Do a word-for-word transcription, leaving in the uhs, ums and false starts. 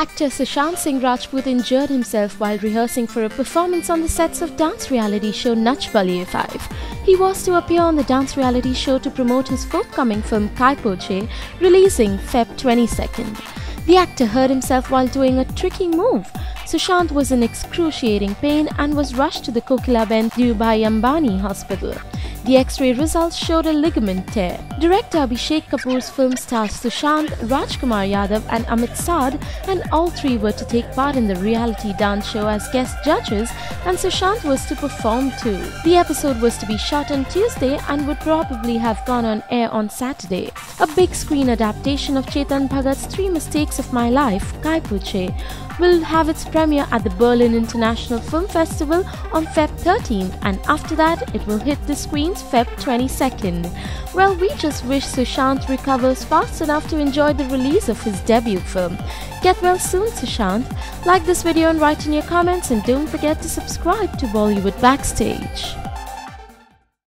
actor Sushant Singh Rajput injured himself while rehearsing for a performance on the sets of dance reality show Nach Baliye five. He was to appear on the dance reality show to promote his forthcoming film Kai Po Che, releasing February twenty-second. The actor hurt himself while doing a tricky move. Sushant was in excruciating pain and was rushed to the Kokilaben Dhirubhai Ambani Hospital. The X-ray results showed a ligament tear. Director Abhishek Kapoor's film stars Sushant, Rajkumar Yadav and Amit Sadh, and all three were to take part in the reality dance show as guest judges, and Sushant was to perform too. The episode was to be shot on Tuesday and would probably have gone on air on Saturday. A big screen adaptation of Chetan Bhagat's Three Mistakes of My Life, Kai Po Che, will have its premiere at the Berlin International Film Festival on February thirteenth, and after that it will hit the screens February twenty-second. Well, we just wish Sushant recovers fast enough to enjoy the release of his debut film. Get well soon, Sushant. Like this video and write in your comments, and don't forget to subscribe to Bollywood Backstage.